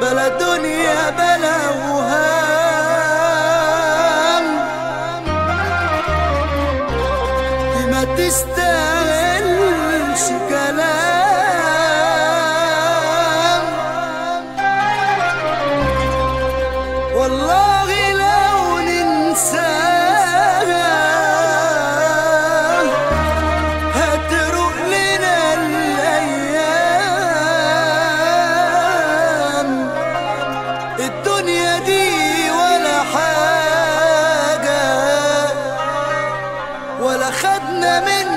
بلا دنيا بلا وهام، ما تستاهلش كلام. والله لو ننسى خدنا من